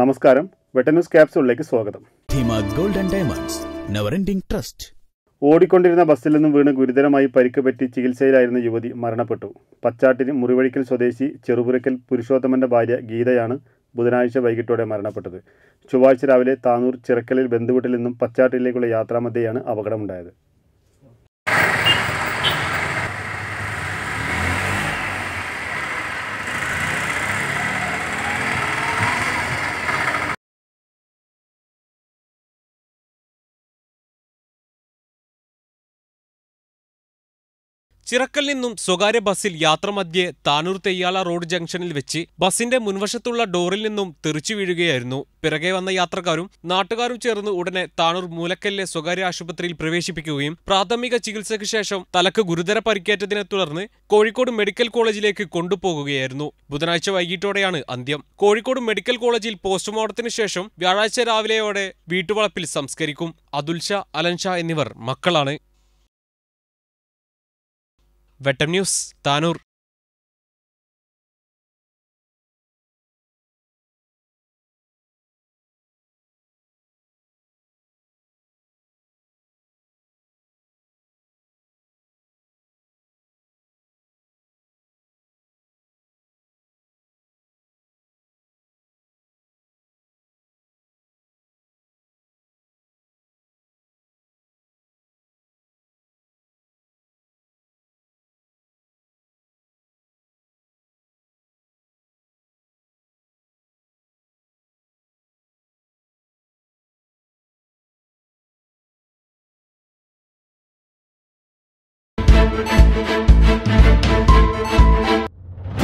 നമസ്കാരം, വെട്ടന്യൂസ് ക്യാപ്സ്യൂളിലേക്ക് സ്വാഗതം. Gold and diamonds never ending trust. ഓടിക്കൊണ്ടിരുന്ന ബസ്സിൽ നിന്നും വീണ് ഗുരുതരമായി പരിക്ക് പറ്റി ചികിത്സയിലായിരുന്ന യുവതി മരണപ്പെട്ടു. പച്ചാട്ടിന് മുറിവഴിക്കൽ സ്വദേശി ചെറുപുരയ്ക്കൽ പുരുഷോത്തമന്റെ ഭാര്യ ഗീതയാണ് ബുധനാഴ്ച വൈകിട്ടോടെ മരണപ്പെട്ടത്. ചൊവ്വാഴ്ച രാവിലെ താനൂർ ചിറക്കലിൽ ബന്ധുവീട്ടിൽ നിന്നും പച്ചാട്ടിലേക്കുള്ള യാത്രാമധ്യയാണ് അപകടമുണ്ടായത്. ചിറക്കൽ നിന്നും സ്വകാര്യ ബസ്സിൽ യാത്രമധ്യേ താനൂർ തെയ്യാല റോഡ് ജംഗ്ഷനിൽ വെച്ച് ബസിന്റെ മുൻവശത്തുള്ള ഡോറിൽ നിന്നും തെറിച്ചു വീഴുകയായിരുന്നു. പിറകെ വന്ന യാത്രക്കാരും നാട്ടുകാരും ചേർന്ന് ഉടനെ താനൂർ മൂലക്കലിലെ സ്വകാര്യ ആശുപത്രിയിൽ പ്രവേശിപ്പിക്കുകയും പ്രാഥമിക ചികിത്സയ്ക്ക് ശേഷം തലക്ക് ഗുരുതര പരിക്കേറ്റതിനെ തുടർന്ന് കോഴിക്കോട് മെഡിക്കൽ കോളേജിലേക്ക് കൊണ്ടുപോകുകയായിരുന്നു. ബുധനാഴ്ച വൈകിട്ടോടെയാണ് അന്ത്യം. കോഴിക്കോട് മെഡിക്കൽ കോളേജിൽ പോസ്റ്റ്മോർട്ടത്തിന് ശേഷം വ്യാഴാഴ്ച രാവിലെയോടെ വീട്ടുവളപ്പിൽ സംസ്കരിക്കും. അതുൽ ഷാ, അലൻ ഷാ എന്നിവർ മക്കളാണ്. വെട്ടം ന്യൂസ്, താനൂർ.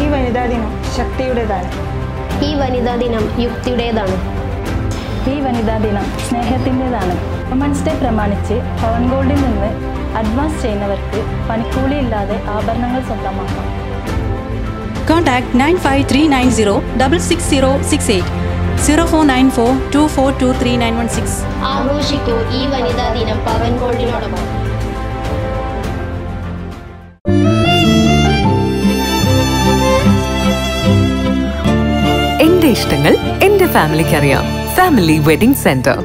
ഈ വനിതാ ദിനം ശക്തിയുടേതാണ്. ഈ വനിതാ ദിനം യുക്തിയുടേതാണ്. ഈ വനിതാ ദിനം സ്നേഹത്തിൻ്റെതാണ്. വുമൻസ് ഡേ പ്രമാണിച്ച് പവൻ ഗോൾഡിൽ നിന്ന് അഡ്വാൻസ് ചെയ്യുന്നവർക്ക് പണിക്കൂലിയില്ലാതെ ആഭരണങ്ങൾ സ്വന്തമാക്കാം. കോൺടാക്ട് 9539066068 0494242391. ആഘോഷിക്കൂ ഈ വനിതാ ദിനം പവൻ ഗോൾഡിനോടൊപ്പം. എന്റെ ഇഷ്ടങ്ങൾ എന്റെ ഫാമിലിക്ക് അറിയാം. Family wedding centre.